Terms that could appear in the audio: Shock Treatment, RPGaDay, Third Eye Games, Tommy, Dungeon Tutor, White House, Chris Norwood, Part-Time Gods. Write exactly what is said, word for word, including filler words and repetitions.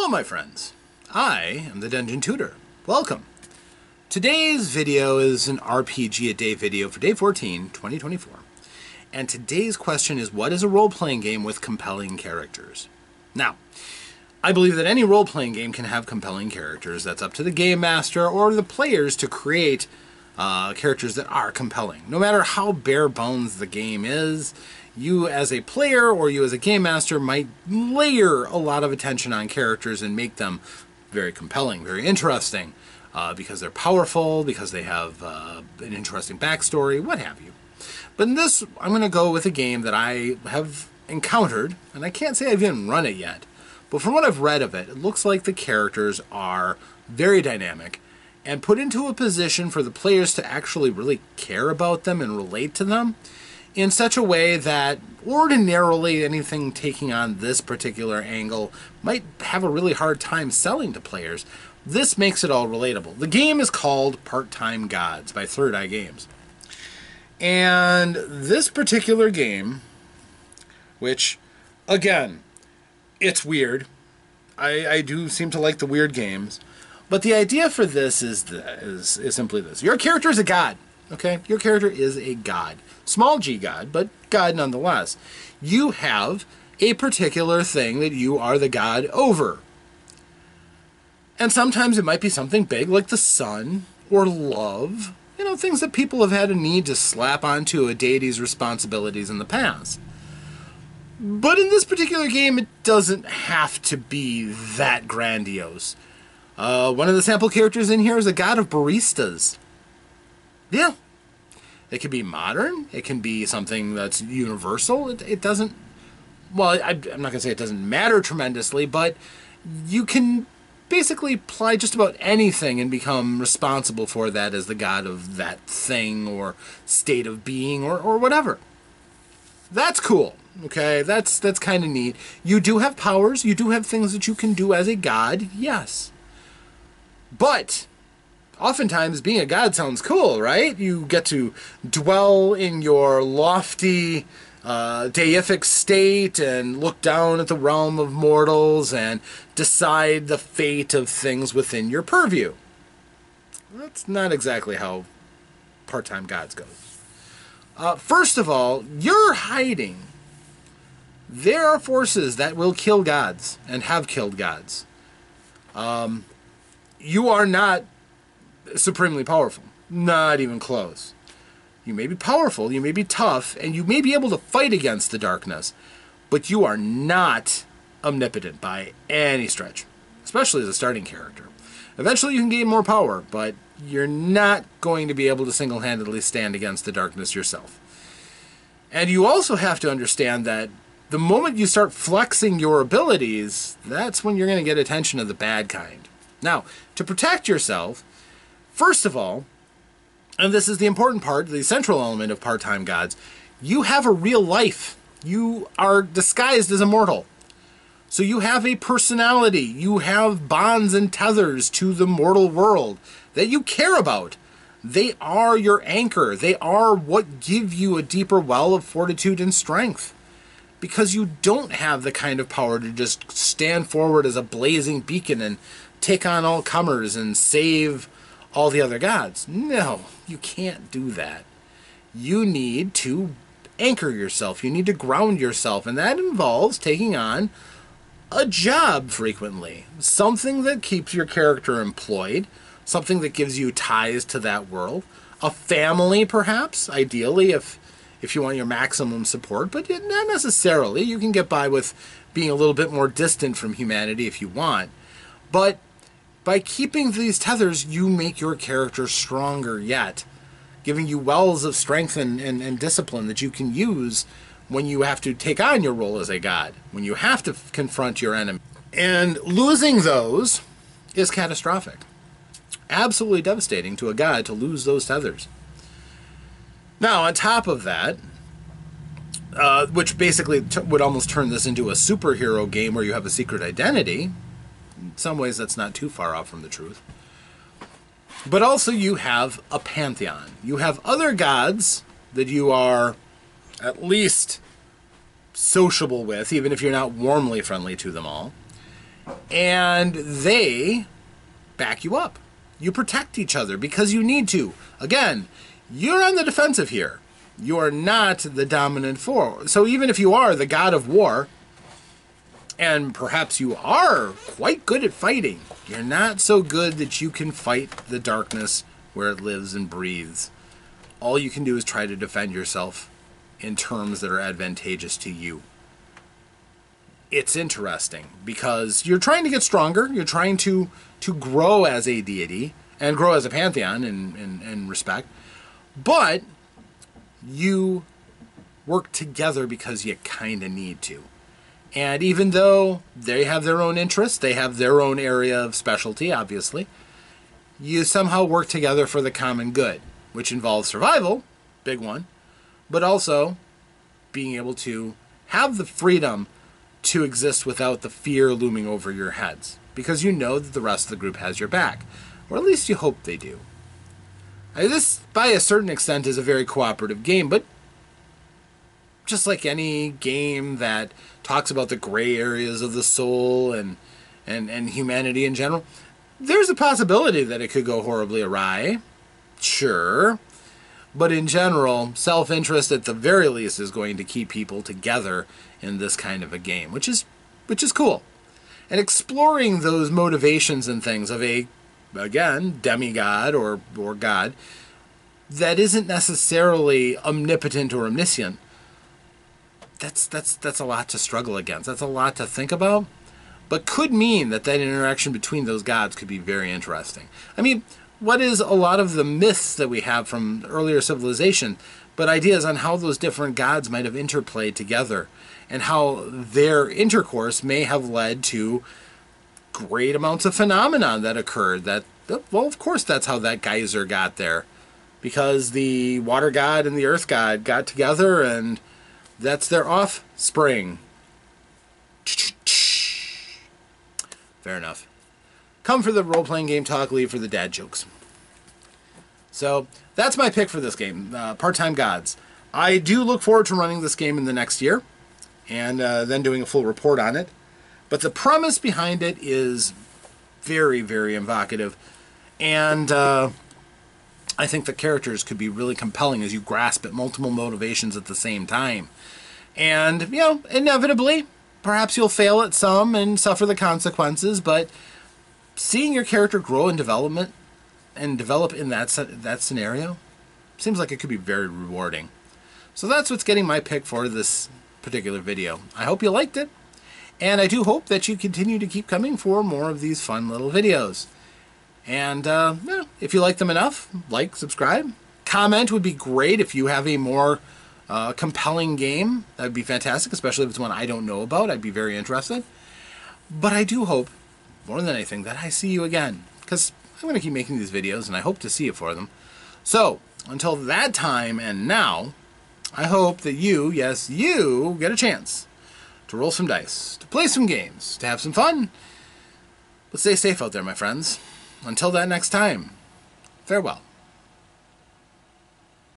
Hello my friends, I am the Dungeon Tutor. Welcome. Today's video is an R P G a day video for day fourteen, twenty twenty-four. And today's question is, what is a role-playing game with compelling characters? Now, I believe that any role-playing game can have compelling characters. That's up to the game master or the players to create uh, characters that are compelling. No matter how bare bones the game is, you as a player or you as a game master might layer a lot of attention on characters and make them very compelling, very interesting, uh, because they're powerful, because they have uh, an interesting backstory, what have you. But in this, I'm going to go with a game that I have encountered, and I can't say I've even run it yet, but from what I've read of it, it looks like the characters are very dynamic and put into a position for the players to actually really care about them and relate to them in such a way that ordinarily anything taking on this particular angle might have a really hard time selling to players. This makes it all relatable. The game is called Part-Time Gods by Third Eye Games. And this particular game, which, again, it's weird. I, I do seem to like the weird games. But the idea for this is, the, is, is simply this. Your character is a god. Okay? Your character is a god. Small g god, but god nonetheless. You have a particular thing that you are the god over. And sometimes it might be something big like the sun or love. You know, things that people have had a need to slap onto a deity's responsibilities in the past. But in this particular game, it doesn't have to be that grandiose. Uh, one of the sample characters in here is a god of baristas. Yeah. It can be modern. It can be something that's universal. It, it doesn't... Well, I, I'm not going to say it doesn't matter tremendously, but you can basically apply just about anything and become responsible for that as the god of that thing or state of being or, or whatever. That's cool. Okay, that's that's kind of neat. You do have powers. You do have things that you can do as a god, yes. But oftentimes being a god sounds cool, right? You get to dwell in your lofty uh, deific state and look down at the realm of mortals and decide the fate of things within your purview. That's not exactly how Part-Time Gods goes. Uh, first of all, you're hiding. There are forces that will kill gods and have killed gods. Um, you are not supremely powerful. Not even close. You may be powerful, you may be tough, and you may be able to fight against the darkness, but you are not omnipotent by any stretch, especially as a starting character. Eventually you can gain more power, but you're not going to be able to single-handedly stand against the darkness yourself. And you also have to understand that the moment you start flexing your abilities, that's when you're going to get attention of the bad kind. Now, to protect yourself, first of all, and this is the important part, the central element of Part-Time Gods, you have a real life. You are disguised as a mortal. So you have a personality. You have bonds and tethers to the mortal world that you care about. They are your anchor. They are what give you a deeper well of fortitude and strength. Because you don't have the kind of power to just stand forward as a blazing beacon and take on all comers and save all the other gods. No, you can't do that. You need to anchor yourself. You need to ground yourself. And that involves taking on a job frequently. Something that keeps your character employed. Something that gives you ties to that world. A family, perhaps, ideally, if... if you want your maximum support, but not necessarily. You can get by with being a little bit more distant from humanity if you want. But by keeping these tethers, you make your character stronger yet, giving you wells of strength and, and, and discipline that you can use when you have to take on your role as a god, when you have to confront your enemy. And losing those is catastrophic. Absolutely devastating to a god to lose those tethers. Now, on top of that, uh, which basically t would almost turn this into a superhero game where you have a secret identity. In some ways, that's not too far off from the truth. But also, you have a pantheon. You have other gods that you are at least sociable with, even if you're not warmly friendly to them all. and they back you up. You protect each other because you need to. Again, you're on the defensive here. You are not the dominant force. So even if you are the god of war, and perhaps you are quite good at fighting, you're not so good that you can fight the darkness where it lives and breathes. All you can do is try to defend yourself in terms that are advantageous to you. It's interesting because you're trying to get stronger. You're trying to, to grow as a deity and grow as a pantheon in, in, in respect. But you work together because you kind of need to. And even though they have their own interests, they have their own area of specialty, obviously, you somehow work together for the common good, which involves survival, big one, but also being able to have the freedom to exist without the fear looming over your heads, because you know that the rest of the group has your back, or at least you hope they do. This, by a certain extent, is a very cooperative game, but just like any game that talks about the gray areas of the soul and, and, and humanity in general, there's a possibility that it could go horribly awry, sure, but in general, self-interest at the very least is going to keep people together in this kind of a game, which is, which is cool. And exploring those motivations and things of a, again, demigod or, or god that isn't necessarily omnipotent or omniscient, that's, that's, that's a lot to struggle against. That's a lot to think about, but could mean that that interaction between those gods could be very interesting. I mean, what is a lot of the myths that we have from earlier civilization, but ideas on how those different gods might have interplayed together and how their intercourse may have led to great amounts of phenomenon that occurred that, well, of course that's how that geyser got there, because the water god and the earth god got together and that's their offspring. Fair enough. Come for the role-playing game talk, leave for the dad jokes. So that's my pick for this game, uh, Part-Time Gods. I do look forward to running this game in the next year and uh, then doing a full report on it. But the premise behind it is very, very evocative. And uh, I think the characters could be really compelling as you grasp at multiple motivations at the same time. And, you know, inevitably, perhaps you'll fail at some and suffer the consequences, but seeing your character grow and development and develop in that, that scenario seems like it could be very rewarding. So that's what's getting my pick for this particular video. I hope you liked it. And I do hope that you continue to keep coming for more of these fun little videos. And uh, yeah, if you like them enough, like, subscribe. Comment would be great if you have a more uh, compelling game. That would be fantastic, especially if it's one I don't know about. I'd be very interested. But I do hope, more than anything, that I see you again. Because I'm going to keep making these videos, and I hope to see you for them. So, until that time and now, I hope that you, yes, you, get a chance to roll some dice, to play some games, to have some fun. But stay safe out there, my friends. Until that next time, farewell.